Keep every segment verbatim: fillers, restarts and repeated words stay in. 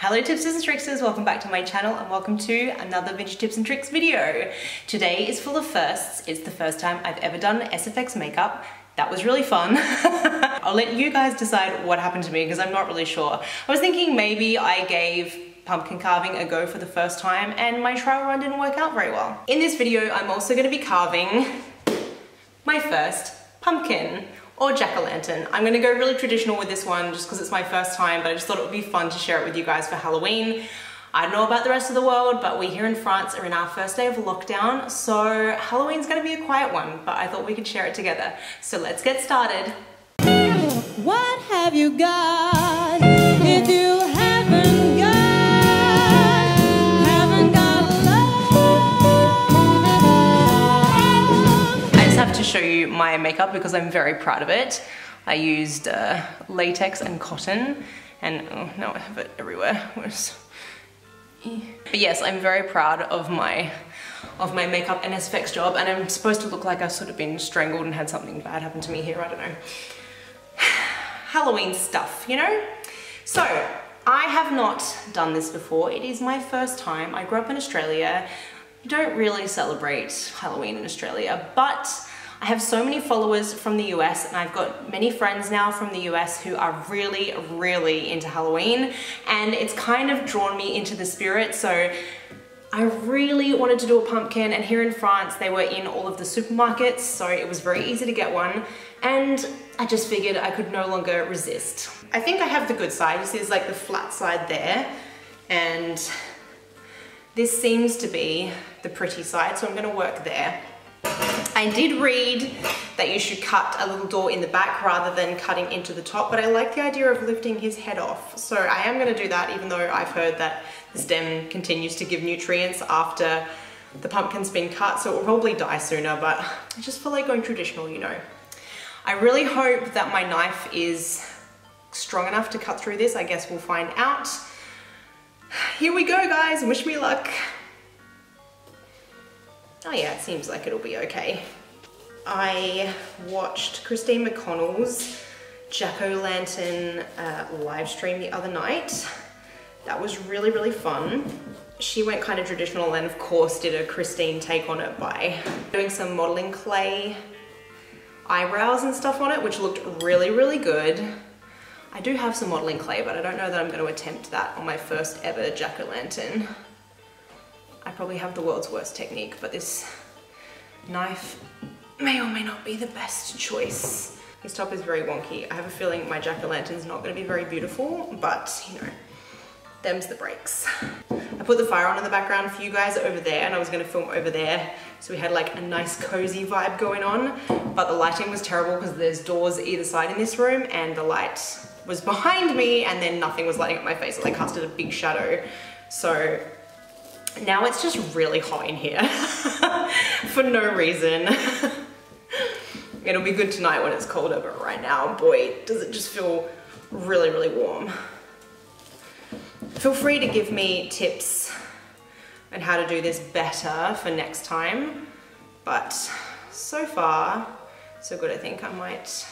Hello Tipsters and Tricksters, welcome back to my channel and welcome to another Vintage Tips and Tricks video. Today is full of firsts. It's the first time I've ever done S F X makeup. That was really fun. I'll let you guys decide what happened to me because I'm not really sure. I was thinking maybe I gave pumpkin carving a go for the first time and my trial run didn't work out very well. In this video, I'm also going to be carving my first pumpkin. Or jack-o'-lantern. I'm gonna go really traditional with this one just because it's my first time, but I just thought it would be fun to share it with you guys for Halloween. I don't know about the rest of the world, but we here in France are in our first day of lockdown, so Halloween's gonna be a quiet one, but I thought we could share it together. So let's get started. What have you got if you haven't got? Have to show you my makeup because I'm very proud of it. I used uh, latex and cotton, and oh, now I have it everywhere. But yes, I'm very proud of my of my makeup and S F X job, and I'm supposed to look like I've sort of been strangled and had something bad happen to me here, I don't know. Halloween stuff, you know? So, I have not done this before. It is my first time. I grew up in Australia. You don't really celebrate Halloween in Australia, but I have so many followers from the U S and I've got many friends now from the U S who are really, really into Halloween, and it's kind of drawn me into the spirit, so I really wanted to do a pumpkin, and here in France they were in all of the supermarkets, so it was very easy to get one, and I just figured I could no longer resist. I think I have the good side. You see there's like the flat side there, and this seems to be the pretty side, so I'm gonna work there. I did read that you should cut a little door in the back rather than cutting into the top, but I like the idea of lifting his head off. So I am gonna do that, even though I've heard that the stem continues to give nutrients after the pumpkin's been cut, so it will probably die sooner, but I just feel like going traditional, you know. I really hope that my knife is strong enough to cut through this. I guess we'll find out. Here we go, guys. Wish me luck. Oh yeah, it seems like it'll be okay. I watched Christine McConnell's jack-o'-lantern uh, live stream the other night. That was really, really fun. She went kind of traditional and of course did a Christine take on it by doing some modeling clay eyebrows and stuff on it, which looked really, really good. I do have some modeling clay, but I don't know that I'm going to attempt that on my first ever jack-o'-lantern. I probably have the world's worst technique, but this knife may or may not be the best choice. This top is very wonky. I have a feeling my jack-o'-lantern's not going to be very beautiful, but you know, them's the breaks. I put the fire on in the background for you guys over there, and I was going to film over there, so we had like a nice cozy vibe going on, but the lighting was terrible because there's doors either side in this room, and the light was behind me and then nothing was lighting up my face, like casted a big shadow. So now it's just really hot in here for no reason. It'll be good tonight when it's colder, but right now, boy, does it just feel really, really warm. Feel free to give me tips on how to do this better for next time, but so far, so good. I think I might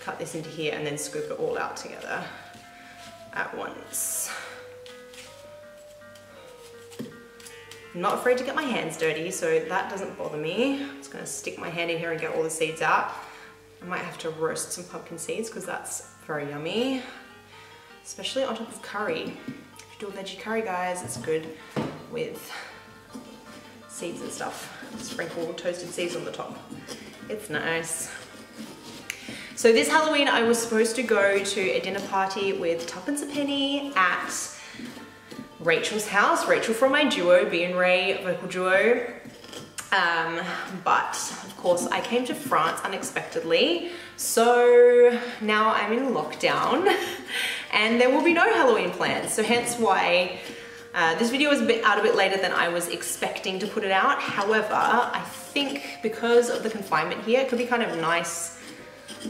cut this into here and then scoop it all out together at once. I'm not afraid to get my hands dirty, so that doesn't bother me. I'm just gonna stick my hand in here and get all the seeds out. I might have to roast some pumpkin seeds because that's very yummy, especially on top of curry. If you do a veggie curry, guys, it's good with seeds and stuff. Sprinkle toasted seeds on the top. It's nice. So this Halloween I was supposed to go to a dinner party with Tuppence a Penny at Rachel's house. Rachel from my duo, B and Ray, vocal duo. Um, but of course I came to France unexpectedly, so now I'm in lockdown and there will be no Halloween plans. So hence why uh, this video is a bit out a bit later than I was expecting to put it out. However, I think because of the confinement here, it could be kind of nice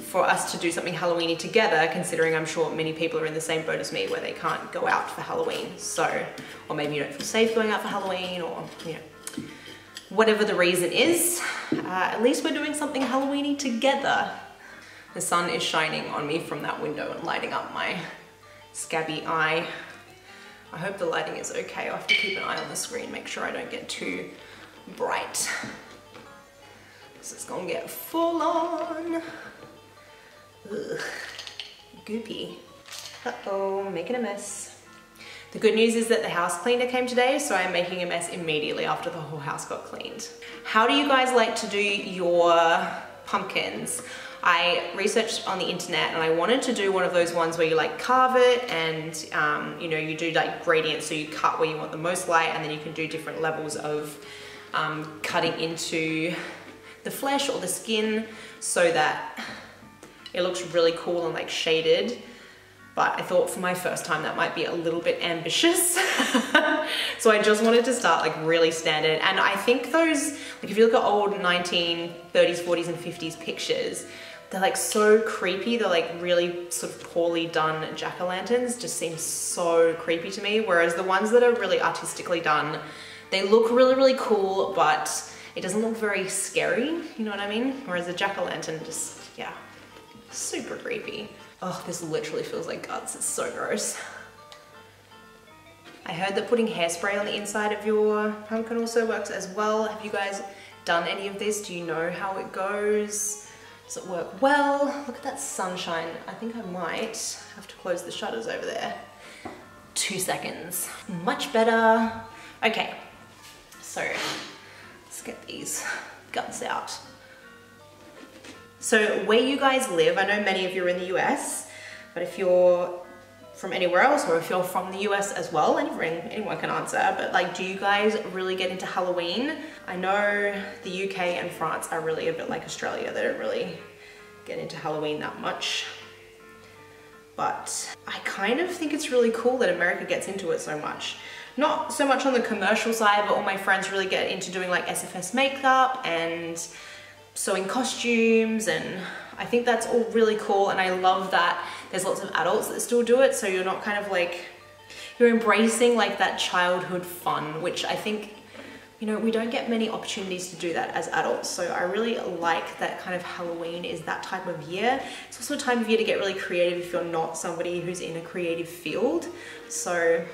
for us to do something Halloweeny together, considering I'm sure many people are in the same boat as me where they can't go out for Halloween. So, or maybe you don't feel safe going out for Halloween, or you know, whatever the reason is, uh, at least we're doing something Halloweeny together. The sun is shining on me from that window and lighting up my scabby eye. hope the lighting is okay. I'll have to keep an eye on the screen, make sure I don't get too bright. This is gonna get full on. Ugh, goopy. Uh-oh, making a mess. The good news is that the house cleaner came today, so I'm making a mess immediately after the whole house got cleaned. How do you guys like to do your pumpkins? I researched on the internet and I wanted to do one of those ones where you like carve it and um, you know, you do like gradients, so you cut where you want the most light and then you can do different levels of um, cutting into the flesh or the skin so that it looks really cool and like shaded. But I thought for my first time that might be a little bit ambitious. So I just wanted to start like really standard. And I think those, like if you look at old nineteen thirties, forties and fifties pictures, they're like so creepy. They're like really sort of poorly done jack-o'-lanterns just seem so creepy to me. Whereas the ones that are really artistically done, they look really, really cool, but it doesn't look very scary. You know what I mean? Whereas the jack-o'-lantern just, yeah, super creepy. Oh, this literally feels like guts, it's so gross. I heard that putting hairspray on the inside of your pumpkin also works as well. Have you guys done any of this? Do you know how it goes? Does it work well? Look at that sunshine. I think I might have to close the shutters over there. Two seconds. Much better. Okay, so let's get these guts out. So where you guys live, I know many of you are in the U S, but if you're from anywhere else or if you're from the U S as well, anyone, anyone can answer, but like, do you guys really get into Halloween? I know the U K and France are really a bit like Australia. They don't really get into Halloween that much, but I kind of think it's really cool that America gets into it so much. Not so much on the commercial side, but all my friends really get into doing like S F S makeup and sewing costumes, and I think that's all really cool, and I love that there's lots of adults that still do it, so you're not kind of like, you're embracing like that childhood fun, which I think, you know, we don't get many opportunities to do that as adults, so I really like that kind of Halloween is that time of year. It's also a time of year to get really creative if you're not somebody who's in a creative field, so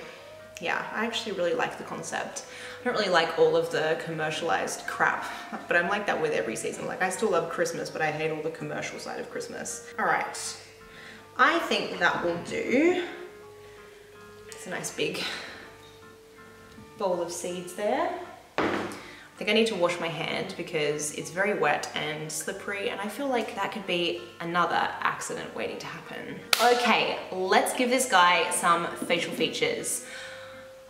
yeah, I actually really like the concept. I don't really like all of the commercialized crap, but I'm like that with every season. Like I still love Christmas, but I hate all the commercial side of Christmas. All right, I think that will do. It's a nice big bowl of seeds there. I think I need to wash my hand because it's very wet and slippery, and I feel like that could be another accident waiting to happen. Okay, let's give this guy some facial features.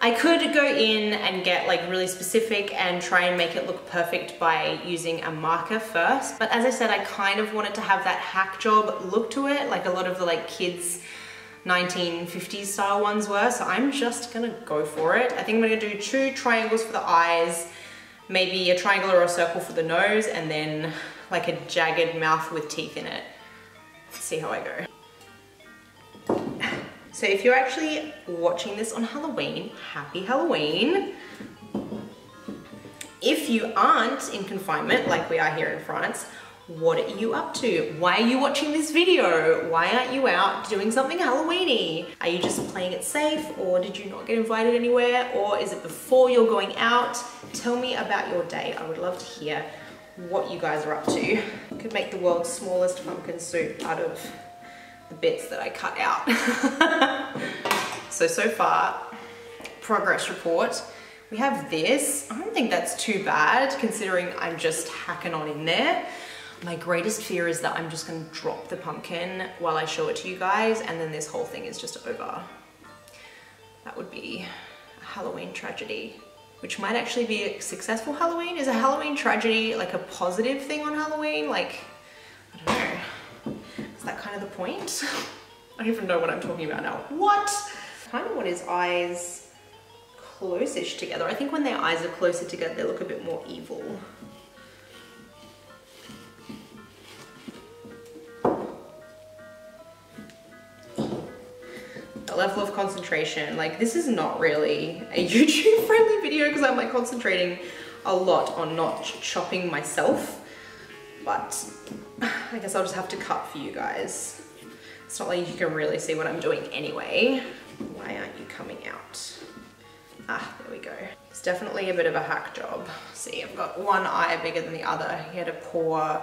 I could go in and get like really specific and try and make it look perfect by using a marker first. But as I said, I kind of wanted to have that hack job look to it, like a lot of the like kids nineteen fifties style ones were. So I'm just gonna go for it. I think I'm gonna do two triangles for the eyes, maybe a triangle or a circle for the nose, and then like a jagged mouth with teeth in it. Let's see how I go. So if you're actually watching this on Halloween, happy Halloween. If you aren't in confinement, like we are here in France, what are you up to? Why are you watching this video? Why aren't you out doing something Halloweeny? Are you just playing it safe, or did you not get invited anywhere, or is it before you're going out? Tell me about your day. I would love to hear what you guys are up to. I could make the world's smallest pumpkin soup out of the bits that I cut out. so, so far, progress report. We have this. I don't think that's too bad considering I'm just hacking on in there. My greatest fear is that I'm just gonna drop the pumpkin while I show it to you guys and then this whole thing is just over. That would be a Halloween tragedy, which might actually be a successful Halloween. Is a Halloween tragedy like a positive thing on Halloween? Like, I don't know. Is that kind of the point? I don't even know what I'm talking about now. What? Kind of want his eyes close-ish together. I think when their eyes are closer together, they look a bit more evil. The level of concentration, like this is not really a YouTube-friendly video because I'm like concentrating a lot on not chopping myself, but I guess I'll just have to cut for you guys. It's not like you can really see what I'm doing anyway. Why aren't you coming out? Ah, there we go. It's definitely a bit of a hack job. See, I've got one eye bigger than the other. He had a poor,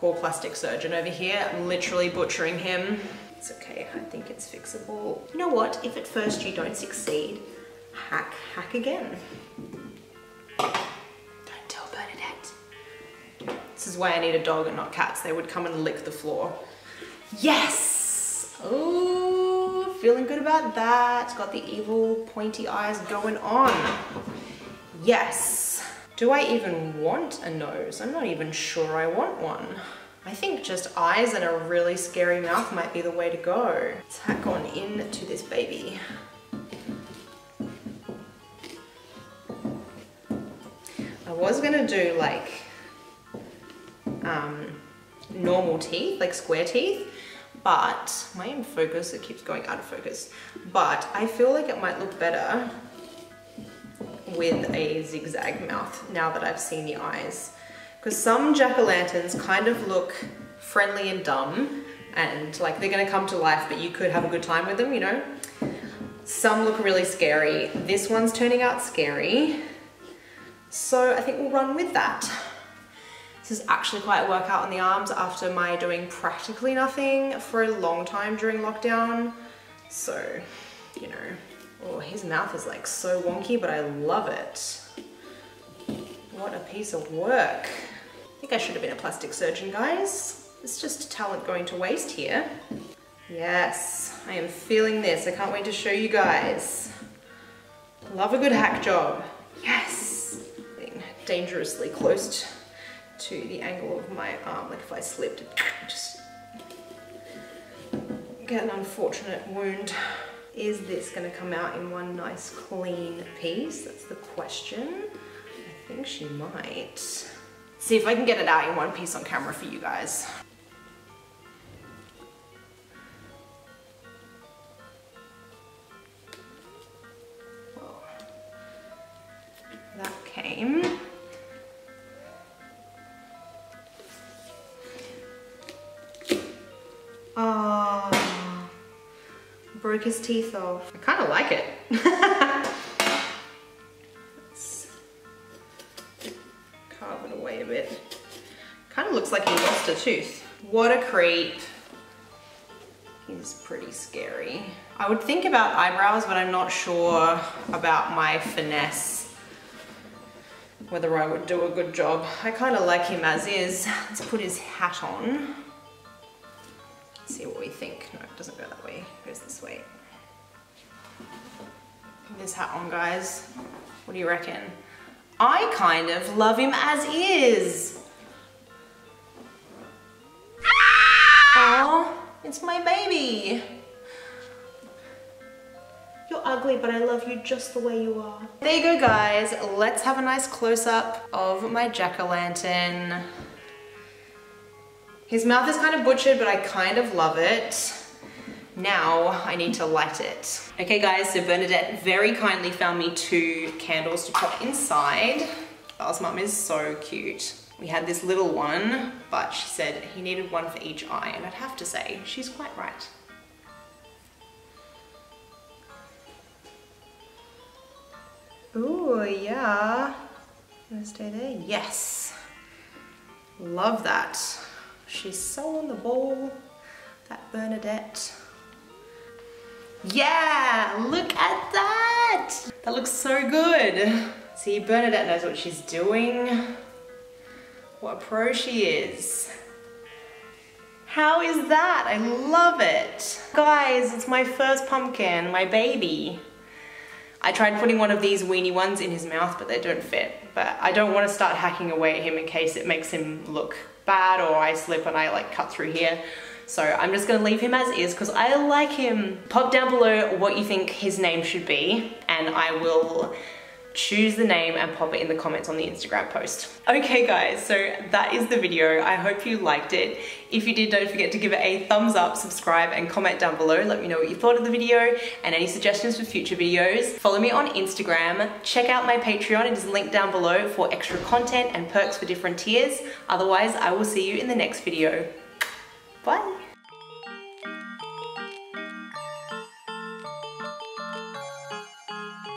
poor plastic surgeon over here. I'm literally butchering him. It's okay, I think it's fixable. You know what? If at first you don't succeed, hack, hack again. Don't tell Bernadette. This is why I need a dog and not cats. They would come and lick the floor. Yes! Ooh, feeling good about that. It's got the evil pointy eyes going on. Yes. Do I even want a nose? I'm not even sure I want one. I think just eyes and a really scary mouth might be the way to go. Let's hack on in to this baby. I was gonna do like um, normal teeth, like square teeth, but my own focus, it keeps going out of focus, but I feel like it might look better with a zigzag mouth now that I've seen the eyes. Because some jack-o'-lanterns kind of look friendly and dumb and like they're gonna come to life, but you could have a good time with them, you know? Some look really scary. This one's turning out scary. So I think we'll run with that. This is actually quite a workout on the arms after my doing practically nothing for a long time during lockdown. So, you know, oh, his mouth is like so wonky, but I love it. What a piece of work. I think I should have been a plastic surgeon, guys. It's just talent going to waste here. Yes, I am feeling this. I can't wait to show you guys. Love a good hack job. Yes. Being dangerously close to the angle of my arm. Like if I slipped, just get an unfortunate wound. Is this gonna come out in one nice clean piece? That's the question. I think she might. See if I can get it out in one piece on camera for you guys. Whoa. That came. Ah, oh, broke his teeth off. I kind of like it. Tooth. What a creep. He's pretty scary. I would think about eyebrows, but I'm not sure about my finesse, whether I would do a good job. I kind of like him as is. Let's put his hat on. Let's see what we think. No, it doesn't go that way. It goes this way. Put this hat on, guys. What do you reckon? I kind of love him as is. It's my baby. You're ugly, but I love you just the way you are. There you go, guys. Let's have a nice close-up of my jack-o'-lantern. His mouth is kind of butchered, but I kind of love it. Now I need to light it. Okay, guys, so Bernadette very kindly found me two candles to pop inside. Bell's mum is so cute. We had this little one, but she said he needed one for each eye, and I'd have to say, she's quite right. Ooh, yeah. Gonna stay there? Yes. Love that. She's so on the ball, that Bernadette. Yeah, look at that! That looks so good. See, Bernadette knows what she's doing. What a pro she is. How is that? I love it. Guys, it's my first pumpkin, my baby. I tried putting one of these weenie ones in his mouth, but they don't fit. But I don't want to start hacking away at him in case it makes him look bad or I slip and I like cut through here. So I'm just gonna leave him as is because I like him. Pop down below what you think his name should be and I will choose the name and pop it in the comments on the Instagram post. Okay guys, so that is the video. I hope you liked it. If you did, don't forget to give it a thumbs up, subscribe and comment down below. Let me know what you thought of the video and any suggestions for future videos. Follow me on Instagram. Check out my Patreon. It is linked down below for extra content and perks for different tiers. Otherwise, I will see you in the next video. Bye.